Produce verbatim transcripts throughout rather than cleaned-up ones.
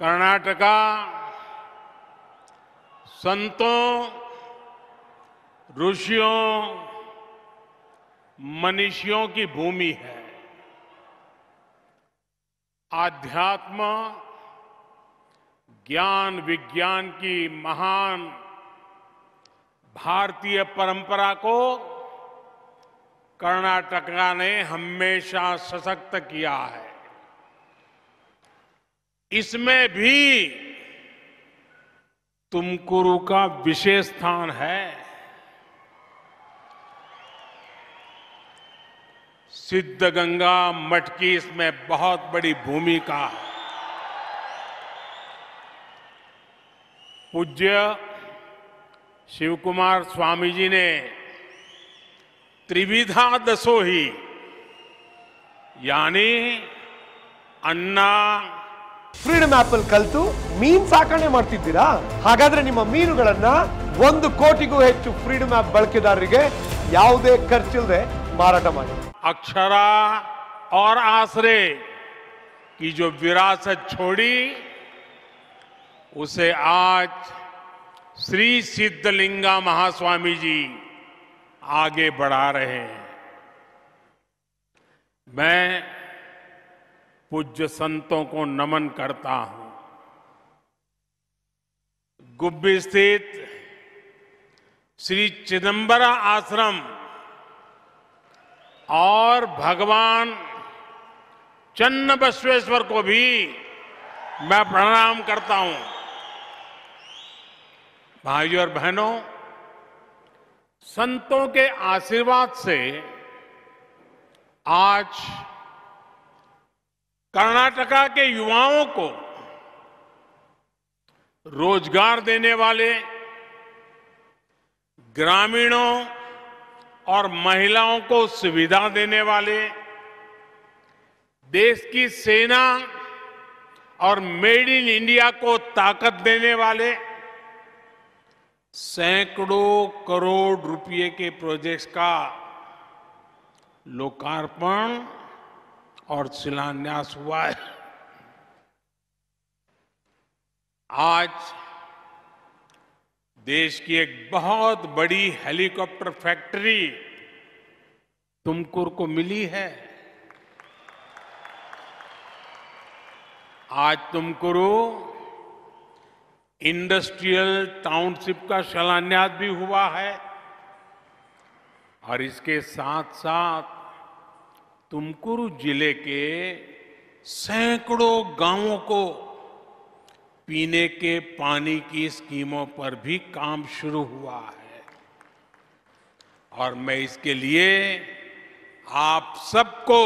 कर्नाटका संतों, ऋषियों, मनीषियों की भूमि है। आध्यात्म, ज्ञान विज्ञान की महान भारतीय परंपरा को कर्नाटका ने हमेशा सशक्त किया है। इसमें भी तुमकुरु का विशेष स्थान है। सिद्धगंगा मठ की इसमें बहुत बड़ी भूमिका है। पूज्य शिवकुमार स्वामी जी ने त्रिविधा दसोही यानी अन्न फ्रीडम ಆಪಲ್ ಕಲ್ತು ಮೀನ್ ಸಾಕಣೆ ಮಾಡ್ತಿದ್ದೀರಾ? ಹಾಗಾದ್ರೆ ನಿಮ್ಮ ಮೀನುಗಳನ್ನು ಒಂದು ಕೋಟಿಗೂ ಹೆಚ್ಚು ಫ್ರೀಡಮ್ ಆಪ್ ಬಳಕೆದಾರರಿಗೆ ಯಾವುದೇ ಖರ್ಚಿಲ್ಲದೆ ಮಾರಾಟ ಮಾಡಿ। अक्षर और आश्रय की जो विरासत छोड़ी उसे आज श्री सिद्धलिंगा महास्वामी जी आगे बढ़ा रहे हैं। मैं पूज्य संतों को नमन करता हूं। गुब्बी स्थित श्री चिदंबरा आश्रम और भगवान चन्नबसवेश्वर को भी मैं प्रणाम करता हूं। भाइयों और बहनों, संतों के आशीर्वाद से आज कर्नाटका के युवाओं को रोजगार देने वाले, ग्रामीणों और महिलाओं को सुविधा देने वाले, देश की सेना और मेड इन इंडिया को ताकत देने वाले सैकड़ों करोड़ रुपए के प्रोजेक्ट्स का लोकार्पण और शिलान्यास हुआ है। आज देश की एक बहुत बड़ी हेलीकॉप्टर फैक्ट्री तुमकुर को मिली है। आज तुमकुरू इंडस्ट्रियल टाउनशिप का शिलान्यास भी हुआ है और इसके साथ साथ तुमकुरू जिले के सैकड़ों गांवों को पीने के पानी की स्कीमों पर भी काम शुरू हुआ है और मैं इसके लिए आप सबको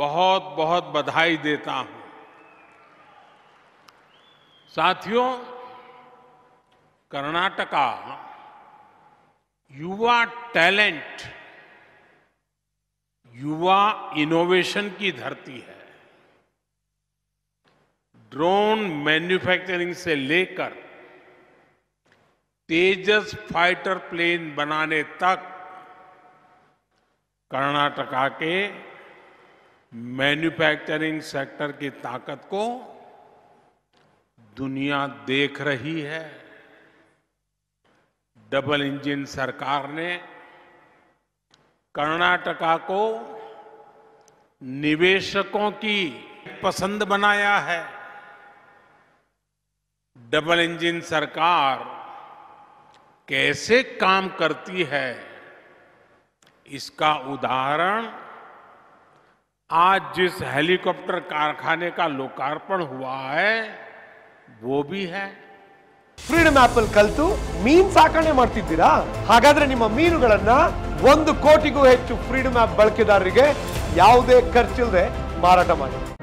बहुत बहुत बधाई देता हूं। साथियों, कर्नाटका युवा टैलेंट, युवा इनोवेशन की धरती है। ड्रोन मैन्युफैक्चरिंग से लेकर तेजस फाइटर प्लेन बनाने तक कर्नाटका के मैन्युफैक्चरिंग सेक्टर की ताकत को दुनिया देख रही है। डबल इंजन सरकार ने कर्नाटका को निवेशकों की पसंद बनाया है। डबल इंजन सरकार कैसे काम करती है, इसका उदाहरण आज जिस हेलीकॉप्टर कारखाने का लोकार्पण हुआ है वो भी है। ಫ್ರೀಡಮ್ ಆಪಲ್ ಕಲ್ತು ಮೀನ್ ಸಾಕಣೆ ಮಾಡ್ತಿದ್ದೀರಾ? ಹಾಗಾದ್ರೆ ನಿಮ್ಮ ಮೀನುಗಳನ್ನು ಒಂದು ಕೋಟಿಗೂ ಹೆಚ್ಚು ಫ್ರೀಡಮ್ ಆಪ್ ಬಳಕೆದಾರರಿಗೆ ಯಾವುದೇ ಖರ್ಚಿಲ್ಲದೆ ಮಾರಾಟ ಮಾಡಿ।